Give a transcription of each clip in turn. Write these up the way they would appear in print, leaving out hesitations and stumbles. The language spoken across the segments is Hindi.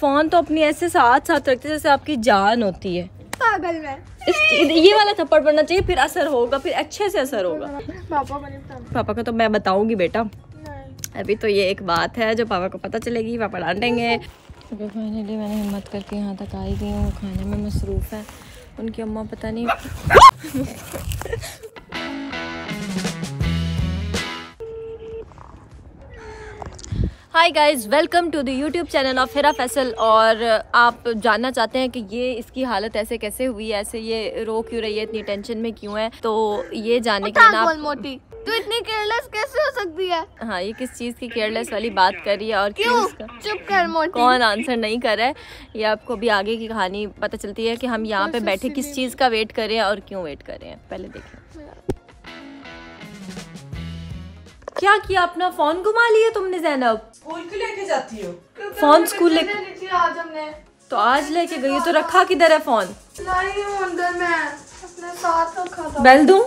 फोन तो अपनी ऐसे साथ साथ रखते जैसे आपकी जान होती है। पागल मैं। ये वाला थप्पड़ पड़ना चाहिए, फिर असर होगा, फिर अच्छे से असर होगा। पापा को तो मैं बताऊंगी बेटा, अभी तो ये एक बात है जो पापा को पता चलेगी, पापा डांटेंगे। फाइनली मैंने हिम्मत करके यहाँ तक आई गई हूँ, खाने में मसरूफ़ है, उनकी अम्मा पता नहीं। Hi guys, welcome to the YouTube channel of Hira Faisal. और आप जानना चाहते हैं कि ये इसकी हालत ऐसे कैसे हुई, ऐसे ये रो क्यों रही है, इतनी टेंशन में क्यों है, तो ये जाने के लिए तो इतनी केयरलेस कैसे हो सकती है। हाँ, ये किस चीज़ की केयरलेस वाली बात कर रही है और क्यों चुप कर मोटी, कौन आंसर नहीं कर रहा है, ये आपको अभी आगे की कहानी पता चलती है कि हम यहाँ पे बैठे किस चीज़ का वेट कर रहे हैं और क्यों वेट कर रहे हैं। पहले देखें क्या किया, अपना फोन घुमा लिया तुमने जैनब। स्कूल क्यों लेके जाती हो फोन? स्कूल लेके आज हमने तो आज लेके गई, तो रखा किधर है फोन? बेल दूं?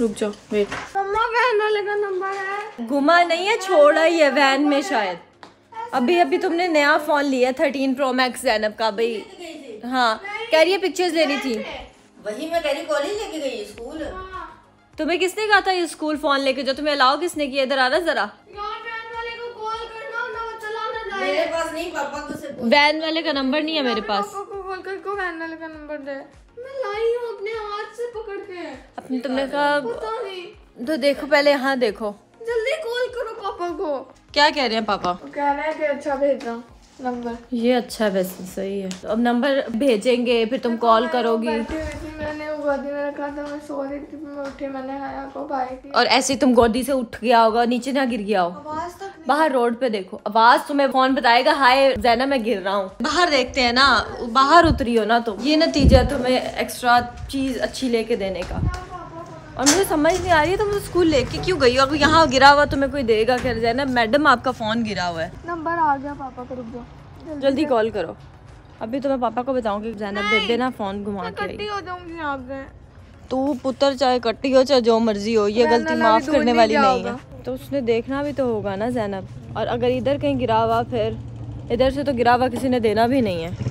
रुक जाओ, वेट। मम्मा वैन वाले का नंबर है। घुमा नहीं है, छोड़ा ही है वैन में शायद। अभी अभी तुमने नया फोन लिया 13 Pro Max जैनब का भाई। हाँ, कह रही है पिक्चर्स लेनी थी। वही मैं कह रही, कॉलेज लेके गई स्कूल। तुम्हें किसने कहा था ये स्कूल फोन लेके जाओ? तुम्हें अलाउ किसने किया? इधर आना जरा। वैन वाले का नंबर नहीं है मेरे पास। अपने तुमने कहा तो देखो पहले, यहाँ देखो, जल्दी कॉल करो पापा को। क्या कह रहे हैं पापा? कह रहे हैं कि अच्छा भेजा नंबर। ये अच्छा वैसे सही है, तो अब नंबर भेजेंगे फिर तुम कॉल करोगी। और ऐसे तुम गोदी से उठ गया होगा, नीचे ना गिर गया हो। बाहर रोड पे देखो, आवाज तुम्हें फोन बताएगा, हाय जैनब मैं गिर रहा हूँ। बाहर देखते हैं ना, बाहर उतरी हो ना तुम। ये नतीजा तुम्हें एक्स्ट्रा चीज अच्छी लेके देने का। और मुझे समझ नहीं आ रही है तुम स्कूल लेके क्यों गई हो? अगर यहाँ गिरा हुआ तुम्हें कोई देगा क्या जैनब? मैडम आपका फोन गिरा हुआ है। नंबर आ गया पापा को, रुक जाओ जल्दी कॉल करो। अभी तो मैं पापा को बताऊंगी जैनब दे देना फोन घुमा के। तू पुत्र चाहे कट्टी हो चाहे जो मर्जी हो, ये गलती माफ करने वाली नहीं है। तो उसने देखना भी तो होगा ना जैनब। और अगर इधर कहीं गिरा हुआ, फिर इधर से तो गिरा हुआ किसी ने देना भी नहीं है।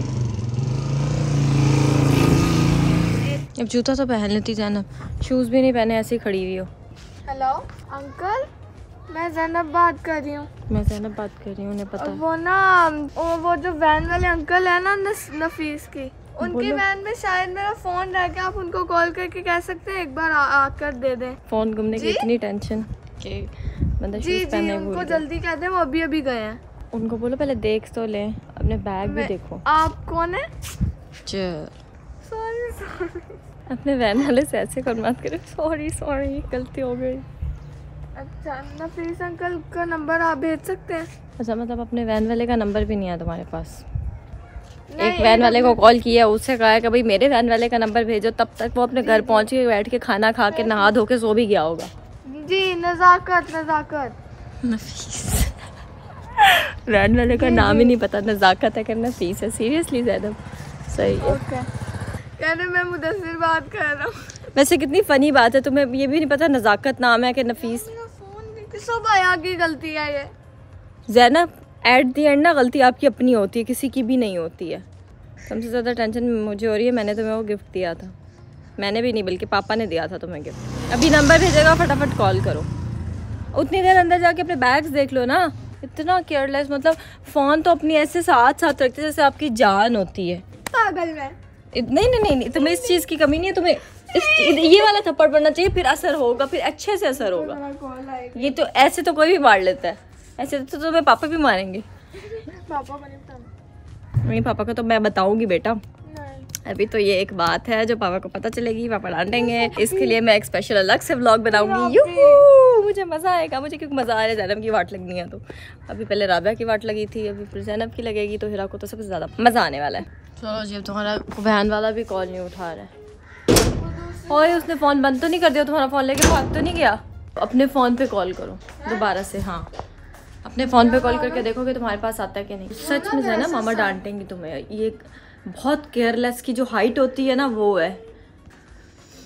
अब जूता तो पहन लेती जैनब, शूज़ भी नहीं पहने, ऐसे ही खड़ी हुई हो। हेलो अंकल, मैं जैनब बात कर रही हूँ। मैं जैनब बात कर रही हूँ। उन्हें पता वो ना, वो जो वैन वाले अंकल है ना नफीस की, उनकी वैन में शायद मेरा फोन रह गया। आप उनको कॉल करके कह सकते हैं एक बार आकर दे दें। फोन घूमने की इतनी टेंशन के मतलब जी जी, उनको जल्दी कह दें, वो अभी अभी गए हैं। उनको बोलो पहले देख तो लें, अपने बैग में देखो। आप कौन है? अपने वैन वाले से ऐसे कर मत करें। सॉरी सॉरी गलती हो गई। अच्छा नफीस अंकल का नंबर आप भेज सकते हैं? अच्छा मतलब अपने वैन वाले का नंबर भी नहीं है तुम्हारे पास? एक वैन वाले को कॉल किया, उससे कहा है कि भाई मेरे वैन वाले का नंबर भेजो, तब तक वो अपने घर पहुंच के बैठ के खाना खा के नहा धो के सो भी गया होगा। जी नज़ाकत, नज़ाकत नफीस वैन वाले का नाम ही नहीं पता, नज़ाकत है कि नफीस है। सीरियसली जैनब सही है, मैं मुदस्सिर बात कर रहा हूँ। वैसे कितनी फ़नी बात है, तुम्हें ये भी नहीं पता नज़ाकत नाम है कि नफीस। सब आया की गलती है ये जैनब। एट दी एंड ना गलती आपकी अपनी होती है, किसी की भी नहीं होती है। सबसे ज़्यादा टेंशन मुझे हो रही है, मैंने तुम्हें वो गिफ्ट दिया था। मैंने भी नहीं बल्कि पापा ने दिया था तुम्हें गिफ्ट। अभी नंबर भेजेगा, फटाफट कॉल करो। उतनी देर अंदर जाके अपने बैग्स देख लो ना। इतना केयरलेस, मतलब फ़ोन तो अपनी ऐसे साथ साथ रखते जैसे आपकी जान होती है। पागल मैं। नहीं नहीं नहीं, तुम्हें इस चीज़ की कमी नहीं है। तुम्हें ये वाला थप्पड़ पड़ना चाहिए, फिर असर होगा, फिर अच्छे से असर होगा। ये तो ऐसे तो कोई भी मार लेता है, ऐसे तो तुम्हें पापा भी मारेंगे। नहीं पापा को तो मैं बताऊंगी बेटा, अभी तो ये एक बात है जो पापा को पता चलेगी, पापा डांटेंगे। इसके लिए मैं एक स्पेशल अलग से व्लॉग बनाऊंगी। यूहू मुझे मज़ा आएगा, मुझे क्योंकि मज़ा आ रहा है। जैनब की वाट लगनी है, तो अभी पहले राबिया की वाट लगी थी, अभी फिर जैनब की लगेगी, तो हिरा को तो सबसे ज़्यादा मज़ा आने वाला है। चलो जी, तुम्हारा बहन वाला भी कॉल नहीं उठा रहा है। ओए उसने फ़ोन बंद तो नहीं कर दिया? तुम्हारा फ़ोन लेके भाग तो नहीं गया? अपने फ़ोन पर कॉल करो दोबारा से। हाँ अपने फ़ोन पर कॉल करके देखो कि तुम्हारे पास आता है कि नहीं। सच में जैनब मामा डांटेंगी तुम्हें। ये बहुत केयरलेस की जो हाइट होती है ना, वो है।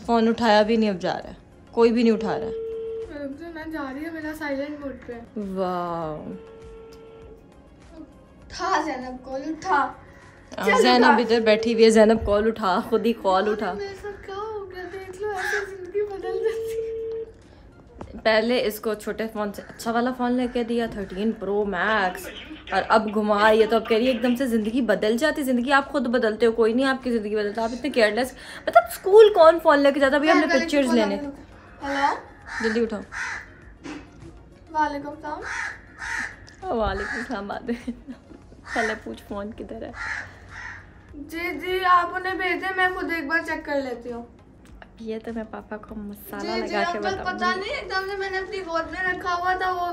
फ़ोन उठाया भी नहीं, अब जा रहा है, कोई भी नहीं उठा रहा है। मैं जा रही हूं, मेरा साइलेंट मोड पे। वाह उठा जैनब, कॉल उठा। जैनब इधर बैठी हुई है, जैनब कॉल उठा, खुद ही कॉल उठा। मेरे साथ क्या हो गया, देख लो ऐसे जिंदगी बदल जाती है। पहले इसको छोटे फ़ोन से अच्छा वाला फ़ोन लेके दिया 13 Pro Max, और अब घुमा रही है। तो अब कह रही है एकदम से ज़िंदगी बदल जाती। ज़िंदगी आप खुद बदलते हो, कोई नहीं आपकी ज़िंदगी बदलता। आप इतने केयरलेस, मतलब स्कूल कौन फ़ोन लेके जाता। अभी हमने पिक्चर्स लेने, जल्दी उठाओ। वालेकुम सलाम, वालेकुम सलाम। पहले पूछ फ़ोन किधर है। जी जी आप उन्हें भेजें, मैं खुद एक बार चेक कर लेती हूँ। ये तो मैं पापा को मसाला लगा के बताऊंगी। पता नहीं एकदम से मैंने अपनी गोद में रखा हुआ था वो,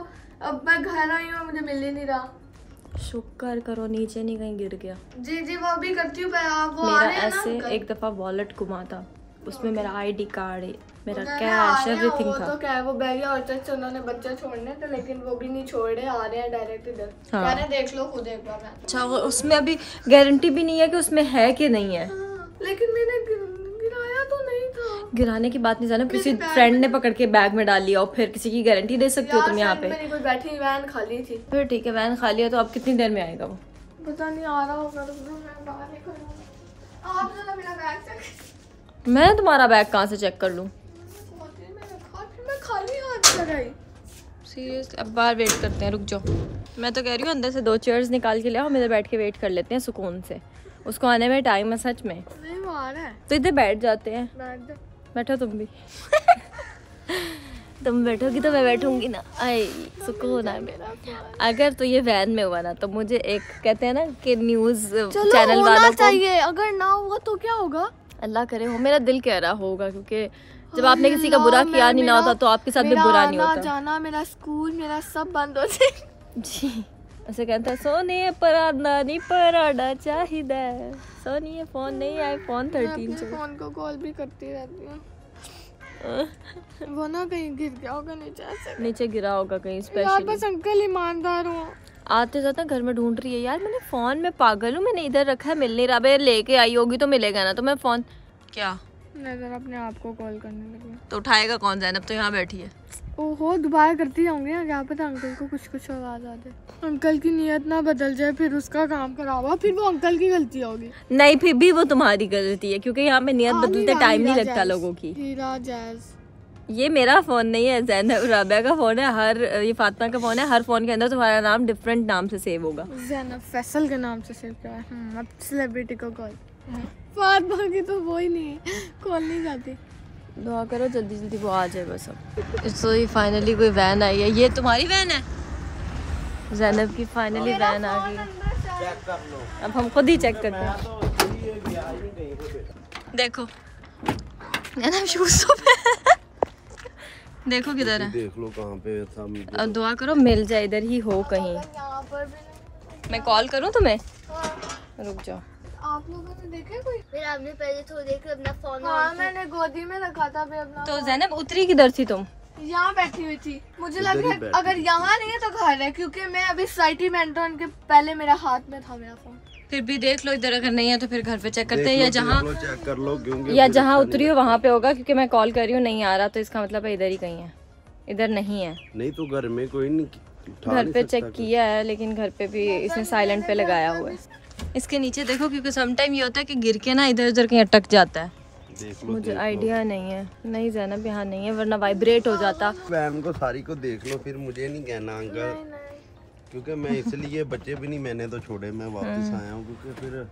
अब मैं घर आई हूँ, मुझे मिल ही नहीं रहा। शुक्र करो नीचे नहीं कहीं गिर गया। जी जी वो अभी करती हूँ। मेरा ऐसे एक दफ़ा वॉलेट घुमा था, उसमें मेरा आईडी कार्ड है, मेरा कैश, एवरीथिंग था। वो तो क्या है, वो बैरिया ऑर्चर्ड से उन्होंने बच्चा छोड़ने थे, लेकिन वो भी नहीं छोड़ रहे, आ रहे हैं डायरेक्ट इधर। हाँ। देख लो खुद एक बार। अच्छा उसमें अभी गारंटी भी नहीं है कि उसमें है कि नहीं है। हाँ। लेकिन मैंने गिराया तो नहीं था। गिराने की बात नहीं, जाना किसी फ्रेंड ने पकड़ के बैग में डाल लिया, और फिर किसी की गारंटी दे सकती हो तुम यहाँ पे। बैठी वैन खाली थी, फिर ठीक है वैन खाली है तो अब कितनी देर में आएगा वो, पता नहीं आ रहा होगा। मैं तुम्हारा बैग कहाँ से चेक कर लूँ। सीरियसली अब बाहर वेट करते हैं, रुक जाओ। मैं तो कह रही हूँ अंदर से 2 चेयर्स निकाल के ले आओ, हम इधर बैठ के वेट कर लेते हैं सुकून से। उसको आने में टाइम है सच में। नहीं वो आ रहा है तो इधर बैठ जाते हैं। बैठो तुम भी। तुम बैठोगी तो मैं बैठूंगी ना। आई सुकून आ गया। अगर तो ये वैन में हुआ ना तो मुझे एक कहते हैं ना कि न्यूज़ चैनल वाला चाहिए, अगर ना हुआ तो क्या होगा। अल्लाह करे हो, मेरा दिल कह रहा होगा, क्योंकि जब आपने किसी का बुरा किया नहीं ना होता तो आपके साथ भी बुरा नहीं होता। जाना मेरा स्कूल मेरा सब बंद हो जाए। जी ऐसे कहता है, सोनिए पराना नहीं पराना चाहिए, सोनिए फोन नहीं आई फोन 13 चाहिए। फोन को कॉल भी करती रहती हूँ। वो ना कहीं गिर गया होगा नीचे, नीचे गिरा होगा कहीं स्पेशल। बस अंकल ईमानदार हो, आते जाते घर में ढूंढ रही है। यार मैंने फ़ोन में पागल हूँ, मैंने इधर रखा है मिल नहीं रहा। भाई लेके आई होगी तो मिलेगा ना। तो मैं फ़ोन क्या नजर अपने आप को कॉल करने लगी, तो उठाएगा कौन। जैनब तो यहाँ बैठी है। ओहो दोबारा करती जाऊँगी ना, क्या पता अंकल को कुछ कुछ आवाज़ आ जाए। अंकल की नीयत ना बदल जाए, फिर उसका काम खराब, फिर वो अंकल की गलती होगी। नहीं फिर भी वो तुम्हारी गलती है, क्योंकि यहाँ पे नीयत बदलते टाइम नहीं लगता लोगों की। ये मेरा फ़ोन नहीं है जैनब, राबिया का फ़ोन है। हर ये फातिमा का फ़ोन है। हर फ़ोन के अंदर तुम्हारा नाम डिफरेंट नाम से सेव होगा। जैनब फैसल के नाम से सेव किया है। अब सेलिब्रिटी को कॉल, फातिमा की तो वो ही नहीं है, कॉल नहीं जाती। दुआ करो जल्दी जल्दी वो आ जाए बस। अब सो ये फाइनली कोई वैन आई है। ये तुम्हारी वैन है जैनब की। फाइनली वैन आ गई, अब हम खुद ही चेक करते हैं। देखो जैनब शूज़ देखो किधर है, देख लो कहाँ पे था। दुआ करो मिल जाए, इधर ही हो कहीं। मैं कॉल करूँ तुम्हें। हाँ। रुक जाओ। आप लोगों ने देखा कोई? फिर आपने पहले तो देखा अपना फोन। हाँ मैंने गोदी में रखा था अपना। तो जैनब उतरी किधर थी तुम? यहाँ बैठी हुई थी। मुझे लग रहा है अगर यहाँ नहीं है तो घर है, क्योंकि मैं अभी सोसाइटी में एंटर होने के पहले मेरा हाथ में था मेरा फोन। फिर भी देख लो इधर, अगर नहीं है तो फिर घर पे चेक करते हैं, या जहाँ चेक कर लो, या जहाँ उतरी हो वहाँ पे होगा, क्योंकि मैं कॉल कर रही हूँ नहीं आ रहा, तो इसका मतलब है इधर ही कहीं है। इधर नहीं है, नहीं तो घर में कोई नहीं। घर पे चेक किया है, लेकिन घर पे भी इसने साइलेंट पे लगाया हुआ है। इसके नीचे देखो, क्योंकि समटाइम ये होता है कि गिर के ना इधर उधर कहीं अटक जाता है। मुझे आइडिया नहीं है। नहीं जैनब यहाँ नहीं है, वरना वाइब्रेट हो जाता। मैम को सारी को देख लो, फिर मुझे नहीं कहना अंकल, क्योंकि मैं इसलिए बच्चे भी नहीं मैंने तो छोड़े, मैं वापस आया हूँ, क्योंकि फिर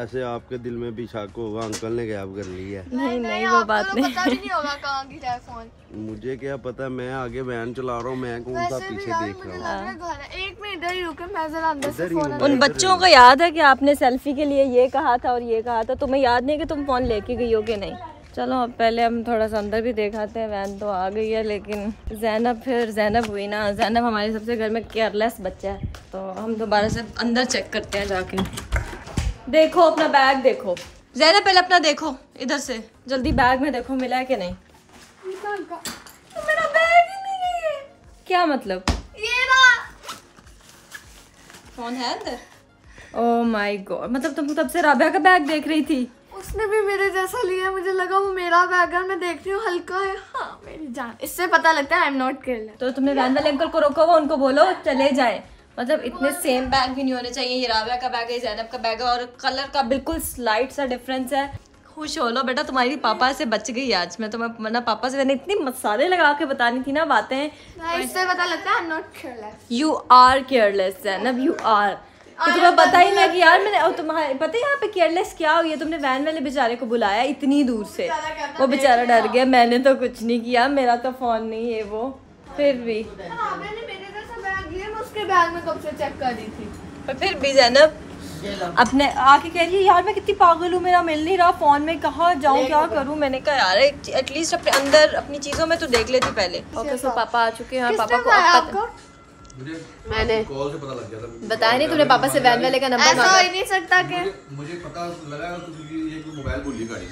ऐसे आपके दिल में भी शक होगा अंकल ने गायब कर लिया है। नहीं नहीं वो बात नहीं, पता भी नहीं होगा कहाँ गिरा है फोन। मुझे क्या पता, मैं आगे वैन चला रहा हूँ, मैं कौन सा पीछे देख रहा हूँ। एक मिनट इधर ही रुके, मैं जरा अंदर से फोन। उन बच्चों को याद है कि आपने सेल्फी के लिए ये कहा था और ये कहा था, तुम्हें याद नहीं कि तुम फोन लेके गई हो कि नहीं। चलो अब पहले हम थोड़ा सा अंदर भी देखाते हैं। वैन तो आ गई है, लेकिन जैनब फिर जैनब हुई ना। जैनब हमारे सबसे घर में केयरलेस बच्चा है, तो हम दोबारा से अंदर चेक करते हैं जाके। देखो अपना बैग देखो जैनब, पहले अपना देखो इधर से जल्दी, बैग में देखो मिला है कि नहीं। तो मेरा बैग ही नहीं है। क्या मतलब ये फोन है अंदर। ओह माय गॉड, मतलब तुम तब से राबिया का बैग देख रही थी। उसने भी मेरे जैसा लिया, मुझे लगा वो मेरा बैग है। मैं देखती हूँ हल्का है। हाँ मेरी जान, इससे पता लगता है आई एम नॉट गर्ल। तो तुमने वैन वाले अंकल को रोको, वो उनको बोलो चले जाए। मतलब इतने सेम बैग भी नहीं होने चाहिए। ये राबिया का बैग है, जैनब का बैग है, और कलर का बिल्कुल स्लाइट सा डिफरेंस है। खुश हो लो बेटा, तुम्हारी पापा से बच गई आज। मैं तुम्हें तो पापा से मैंने इतनी मसाले लगा के बतानी थी ना बातें, इससे पता लगता है I am not careless. You are careless Zainab, you are. तुम्हें पता ही ना कि यार मैंने, और तुम्हारे पता है यहाँ पे केयरलेस क्या हुई है, तुमने वैन वाले बेचारे को बुलाया इतनी दूर से, वो बेचारा डर गया। मैंने तो कुछ नहीं किया, मेरा तो फोन नहीं है वो, फिर भी उसके बैग में कब से चेक कर रही थी। पर फिर भी जैनब अपने आके कह रही है यार मैं कितनी पागल हूँ, मेरा मिल नहीं रहा फोन में, कहाँ जाऊँ क्या करूँ। मैंने कहा यार एटलीस्ट अपने अंदर अपनी चीजों में तो देख लेती पहले। ओके सर, पापा आ चुके हैं। पापा को मैंने बताया नहीं, तुमने पापा से वैन वाले का नंबर मांगा। ऐसा नहीं सकता कि मुझे पता लगा ये मोबाइल भूल गई गाड़ी,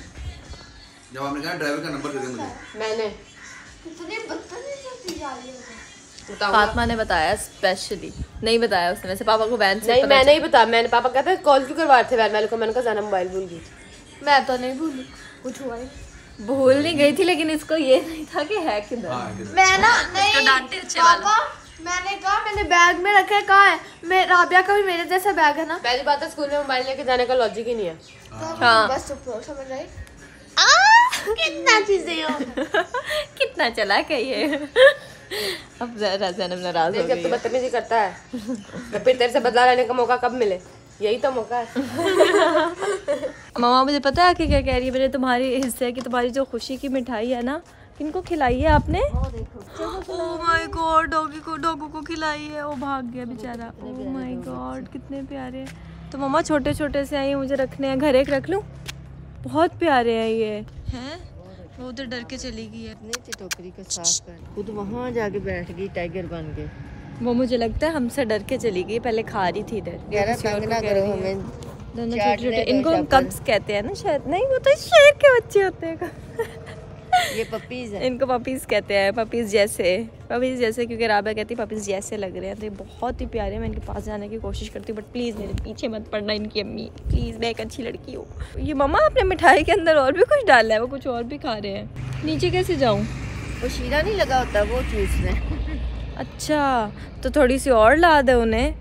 जब आपने कहा ड्राइवर का नंबर दे दे मुझे, मैंने कितनी बदतमीजी करती जा रही है। फातिमा ने बताया स्पेशली, नहीं बताया उसने वैसे पापा को वैन से। नहीं मैंने ही बताया, मैंने पापा कहते कॉल क्यों करवा रहे थे वैन वाले को। मैंने कहा जाना मोबाइल भूल गई थी। मैं तो नहीं भूली, कुछ हुआ ही भूल नहीं गई थी, लेकिन इसको ये नहीं था कि है किधर। मैं ना नहीं डांटे अच्छे वाला, मैंने कहा मैंने बैग में रखा है, कहाँ है। मैं राबिया का भी मेरे जैसा बैग है ना। पहली बात है स्कूल में मोबाइल लेके जाने का लॉजिक ही नहीं है। हाँ बस समझ रही कितना चीजें हो कितना चला क्या ये। अब जैनब नाराज हो गई, बदतमीजी करता है तो फिर तेरे से बदला लेने का मौका कब मिले, यही तो मौका है। मामा मुझे पता है कि क्या कह रही है, मेरे तुम्हारी हिस्से की तुम्हारी जो खुशी की मिठाई है ना, इनको खिलाई है आपने। ओह माय गॉड, डॉगी को खिलाई है, वो भाग गया बेचारा। ओह माय गॉड कितने प्यारे। तो मामा छोटे छोटे से आई मुझे रखने हैं, घर एक रख लूँ, बहुत प्यारे हैं ये हैं। वो उधर डर के चली गई है अपनी टोकरी को साफ कर, खुद वहाँ जाके बैठ गई टाइगर बन के। वो मुझे लगता है हमसे डर के चली गई, पहले खा रही थी इधर। दोनों छोटे छोटे, इनको कब्स कहते हैं ना शायद, नहीं वो तो शेर के बच्चे होते हैं ये पपीज है, इनको पपीज कहते हैं। पपीज जैसे क्योंकि राबिया कहती है पपीज जैसे लग रहे हैं, तो ये बहुत ही प्यारे। मैं इनके पास जाने की कोशिश करती हूँ बट प्लीज़ मेरे पीछे मत पड़ना इनकी अम्मी, प्लीज़ मैं एक अच्छी लड़की हूँ। ये मामा आपने मिठाई के अंदर और भी कुछ डाला है, वो कुछ और भी खा रहे हैं। नीचे कैसे जाऊँ, वो शीरा नहीं लगा होता वो चीज़ में। अच्छा तो थोड़ी सी और ला दे उन्हें,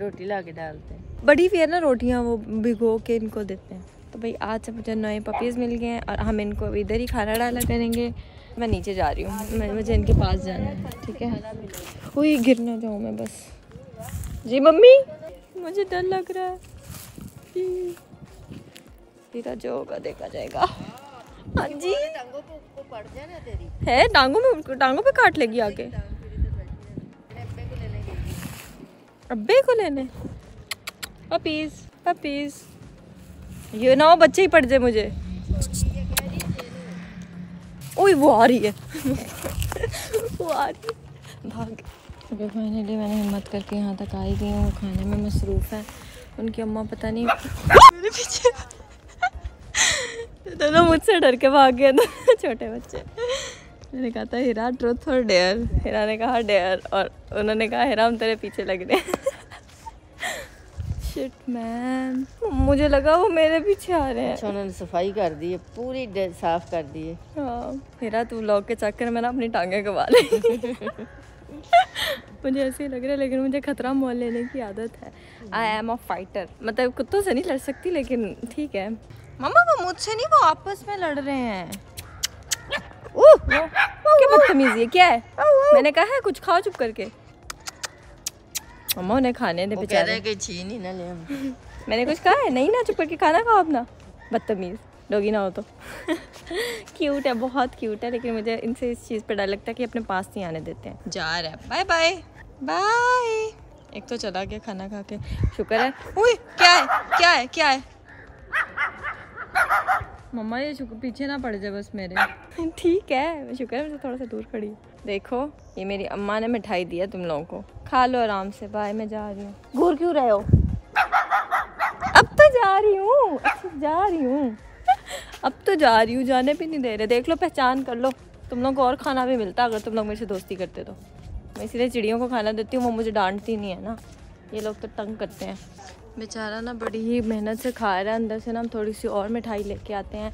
रोटी ला के डालते हैं, बड़ी भी है ना रोटियाँ, वो भिगो के इनको देते हैं। तो भाई आज से मुझे नए पपीज़ मिल गए हैं और हम इनको इधर ही खाना डाला करेंगे। मैं नीचे जा रही हूँ, मुझे इनके पास जाना है, ठीक है। कोई गिर ना जाऊँ मैं बस। जी मम्मी मुझे डर लग रहा है, तेरा जो होगा देखा जाएगा। हाँ जी है, टांगों पे काट लेगी आके, अब्बे को लेने। पपीज़ पपीज़ ये ना हो बच्चे ही पड़ जाए मुझे। ओए वो आ रही है वो आ रही है, भाग। अभी फाइनली मैंने हिम्मत करके यहाँ तक आई गई हूँ, खाने में मसरूफ़ है। उनकी अम्मा पता नहीं मेरे पीछे दोनों मुझसे डर के भाग गए थे छोटे बच्चे। मैंने कहा था हिरा ट्रुथ और डेयर, हिरा ने कहा डेयर, और उन्होंने कहा हिरा हम तेरे पीछे लग रहे हैं। शिट मैन, मुझे लगा वो मेरे पीछे आ रहे हैं। अच्छा उन्होंने सफाई कर दी है पूरी, साफ कर दी है। हाँ फिर तू लॉक के चक्कर में ना अपनी टांगें गवा ले मुझे ऐसे ही लग रहा है, लेकिन मुझे खतरा मोल लेने की आदत है। आई एम अ फाइटर, मतलब कुत्तों से नहीं लड़ सकती लेकिन ठीक है। मामा वो मुझसे नहीं, वो आपस में लड़ रहे हैं। क्या बदतमीजी है, क्या है, मैंने कहा है कुछ खाओ चुप करके। मम्मा उन्हें खाने दे बेचारे, कि छीन ही ना ले हम। मैंने कुछ कहा है नहीं ना, चुप करके खाना खाओ अपना, बदतमीज़ डॉगी ना हो तो क्यूट है, बहुत क्यूट है, लेकिन मुझे इनसे इस चीज़ पर डर लगता है कि अपने पास नहीं आने देते हैं। जा रहा है, बाय बाय बाय। एक तो चला गया खाना खा के, शुक्र है। ओए क्या है क्या है क्या है, मम्मा ये पीछे ना पड़ जाए बस मेरे। ठीक है शुक्र है मुझे थोड़ा सा दूर खड़ी। देखो ये मेरी अम्मा ने मिठाई दिया तुम लोगों को, खा लो आराम से, बाय मैं जा रही हूँ। घूर क्यों रहे हो, अब तो जा रही हूँ, जा रही हूँ, अब तो जा रही हूँ, जाने भी नहीं दे रहे। देख लो पहचान कर लो, तुम लोग को और खाना भी मिलता अगर तुम लोग मेरे से दोस्ती करते तो। मैं इसीलिए चिड़ियों को खाना देती हूँ, वो मुझे डांटती नहीं है ना, ये लोग तो तंग करते हैं। बेचारा ना बड़ी ही मेहनत से खा रहा है, अंदर से ना हम थोड़ी सी और मिठाई लेके आते हैं।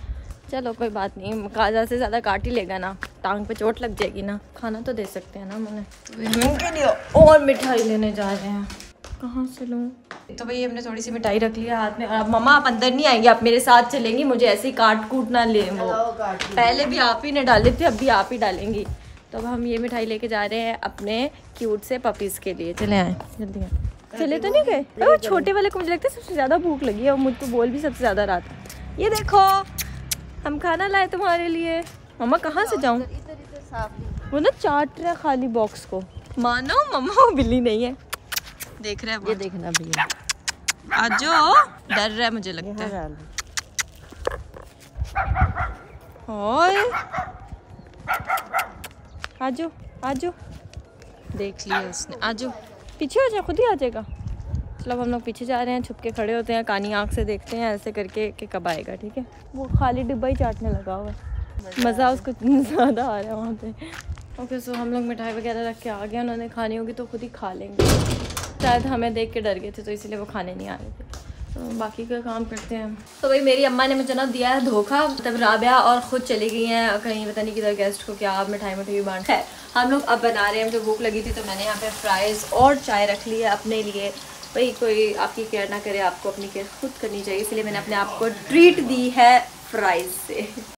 चलो कोई बात नहीं, काजा से ज़्यादा काट ही लेगा ना, टांग पे चोट लग जाएगी ना, खाना तो दे सकते हैं ना। मैंने तो और मिठाई लेने जा रहे हैं। कहाँ से लूँ? तो भाई हमने थोड़ी सी मिठाई रख ली है हाथ में। अब मम्मा आप अंदर नहीं आएंगे, आप मेरे साथ चलेंगी, मुझे ऐसे ही काट कूट ना ले। वो पहले भी आप ही ने डाले थे, अब भी आप ही डालेंगी। तो अब हम ये मिठाई लेके जा रहे हैं अपने क्यूट से पपीज़ के लिए। चले आए जल्दी आए। चले तो नहीं गए। और छोटे वाले को मुझे लगता है सबसे ज़्यादा भूख लगी है और मुझको बोल भी सबसे ज़्यादा रहा था। ये देखो हम खाना लाए तुम्हारे लिए। मम्मा कहाँ से जाऊँ? वो ना चाट रहा खाली बॉक्स को। मानो मम्मा वो बिल्ली नहीं है, देख रहे हैं ये देखना भैया आजो डर रहा है मुझे लगता है। और आजो आजो देख लिया उसने। आजो पीछे हो जाए, खुद ही आ जाएगा। मतलब हम लोग पीछे जा रहे हैं, छुप के खड़े होते हैं, कानी आँख से देखते हैं ऐसे करके कि कब आएगा। ठीक है वो खाली डिब्बा ही चाटने लगा हुआ है, मज़ा उसको ज़्यादा आ रहा है वहाँ पे। ओके सो हम लोग मिठाई वगैरह रख के आ गए। उन्होंने खानी होगी तो खुद ही खा लेंगे। शायद हमें देख के डर गए थे तो इसीलिए वो खाने नहीं आ रहे थे। तो बाकी का काम करते हैं। तो भाई मेरी अम्मा ने मुझे ना दिया है धोखा। तब राबिया और ख़ुद चली गई हैं कहीं, पता नहीं किधर, गेस्ट को क्या मिठाई मिठाई बांट। खैर हम लोग अब बना रहे हैं, मुझे भूख लगी थी तो मैंने यहाँ पे फ्राइज़ और चाय रख ली है अपने लिए। भाई कोई आपकी केयर ना करे, आपको अपनी केयर खुद करनी चाहिए, इसलिए मैंने अपने आप को ट्रीट दी है फ्राइज़ से।